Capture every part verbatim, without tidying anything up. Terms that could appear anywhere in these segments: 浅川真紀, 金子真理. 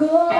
I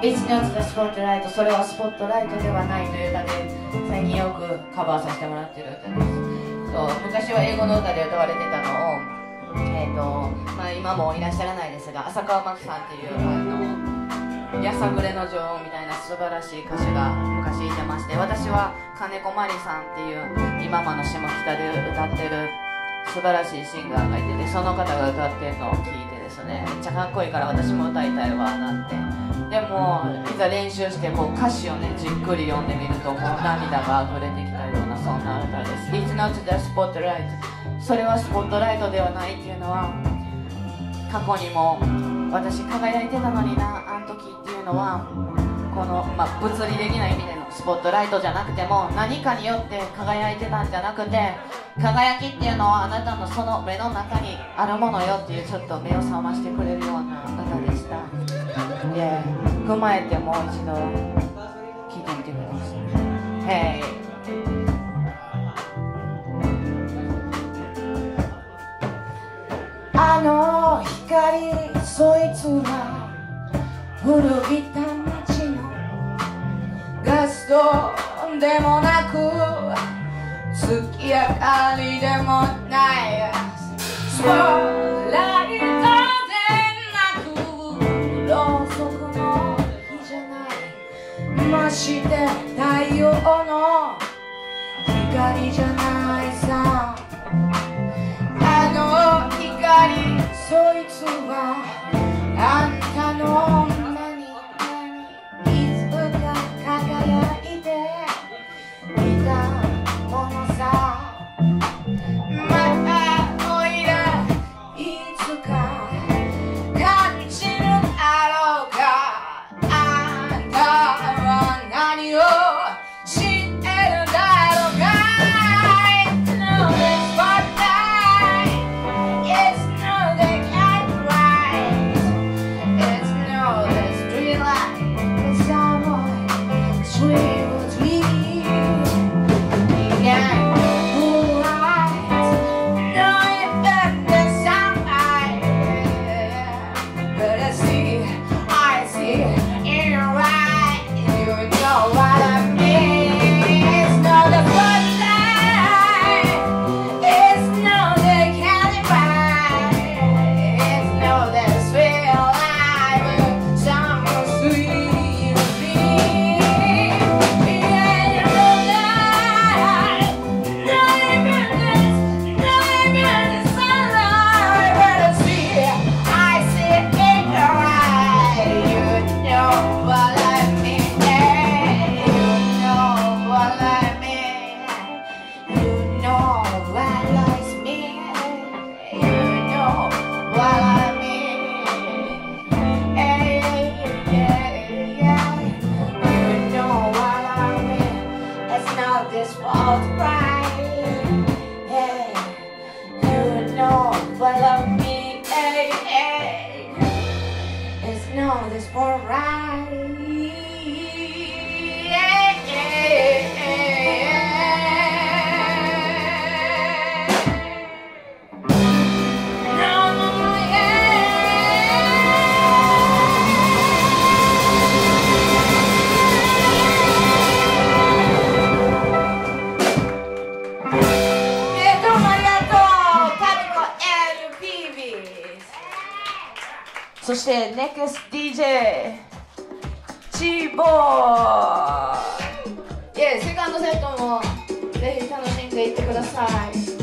の別に扱いスポットライト、それはスポットライトではないという歌で、最近よくカバーさせてもらってる歌です。と昔は英語の歌で歌われてたのを、えーとまあ、今もいらっしゃらないですが、浅川真紀さんっていうのやさぐれの女王みたいな素晴らしい歌手が昔いてまして、私は金子真理さんっていう今もの下北で歌ってる素晴らしいシンガーがいてて、その方が歌ってるのを聴いてですね、めっちゃかっこいいから私も歌いたいわなんて。でもいざ練習してこう歌詞をねじっくり読んでみると、こう涙が溢れてきたようなそんな歌です。「It's not the spotlight」、それはスポットライトではないっていうのは、過去にも私輝いてたのにな、あの時っていうのはこの、まあ、物理的な意味でのスポットライトじゃなくても、何かによって輝いてたんじゃなくて、輝きっていうのはあなたのその目の中にあるものよっていう、ちょっと目を覚ましてくれるような歌でした。で踏まえてもう一度聴いてみてください。Hey。あの光、そいつは古びた街のガス灯でもなく月明かりでもないスポットライトでなくろうそくの火じゃない、まして太陽の光じゃないさ。あのそいつはあんたの胸にいつか輝いていたものさ。またおいらいつか感じるだろうか。あんたは何を知ってるだろうか。そしてネクスト ディージェー チーボーイ、セカンドセットもぜひ楽しんでいってください。